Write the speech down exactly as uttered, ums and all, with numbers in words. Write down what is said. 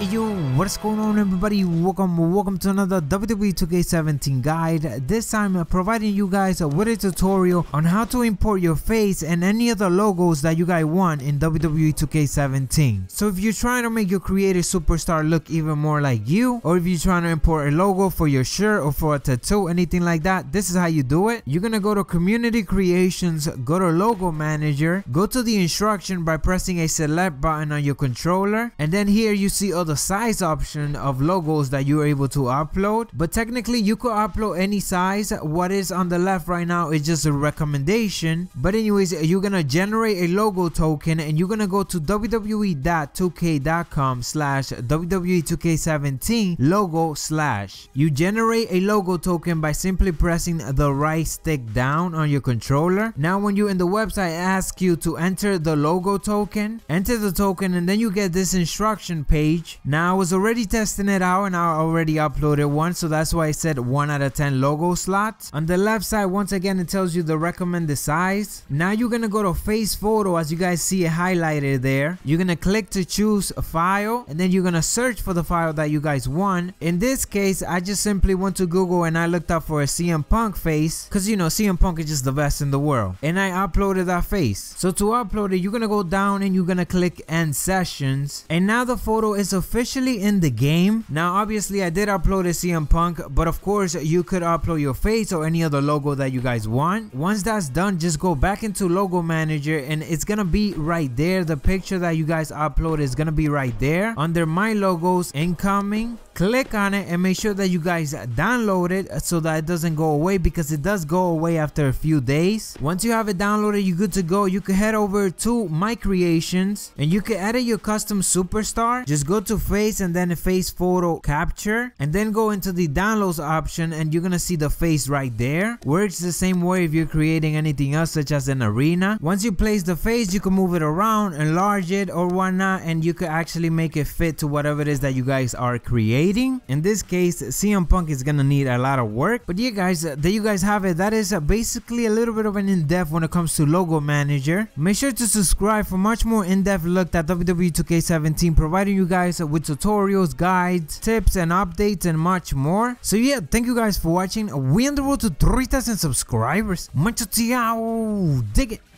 Yo, what's going on everybody? Welcome welcome to another W W E two K seventeen guide. This time I'm providing you guys with a tutorial on how to import your face and any other logos that you guys want in W W E two K seventeen. So if you're trying to make your creative superstar look even more like you, or if you're trying to import a logo for your shirt or for a tattoo, anything like that, this is how you do it. You're gonna go to community creations, go to logo manager, go to the instruction by pressing a select button on your controller, and then here you see other the size option of logos that you're able to upload, but technically you could upload any size. What is on the left right now is just a recommendation, but anyways, you're gonna generate a logo token and you're gonna go to w w w dot two k dot com slash w w e two k seventeen logo slash. You generate a logo token by simply pressing the right stick down on your controller. Now when you're in the website, ask you to enter the logo token, enter the token, and then you get this instruction page. Now I was already testing it out and I already uploaded one, so that's why I said one out of ten logo slots. On the left side, once again, it tells you the recommended size. Now you're gonna go to face photo, as you guys see it highlighted there. You're gonna click to choose a file, and then you're gonna search for the file that you guys want. In this case, I just simply went to Google and I looked up for a C M Punk face, because you know C M Punk is just the best in the world, and I uploaded that face. So to upload it, you're gonna go down and you're gonna click end sessions, and now the photo is a officially in the game. Now obviously I did upload a C M Punk, but of course you could upload your face or any other logo that you guys want. Once that's done, just go back into logo manager and it's gonna be right there. The picture that you guys upload is gonna be right there under my logos incoming. Click on it and make sure that you guys download it so that it doesn't go away, because it does go away after a few days. Once you have it downloaded, you're good to go. You can head over to my creations and you can edit your custom superstar. Just go to face and then face photo capture, and then go into the downloads option and you're gonna see the face right there. Works the same way if you're creating anything else, such as an arena. Once you place the face, you can move it around, enlarge it or whatnot, and you can actually make it fit to whatever it is that you guys are creating. In this case, C M Punk is gonna need a lot of work, but yeah guys, there you guys have it. That is basically a little bit of an in-depth when it comes to logo manager. Make sure to subscribe for much more in-depth look at W W E two K seventeen, providing you guys with tutorials, guides, tips and updates and much more. So yeah, thank you guys for watching. We on the road to three thousand subscribers. Much ciao, dig it.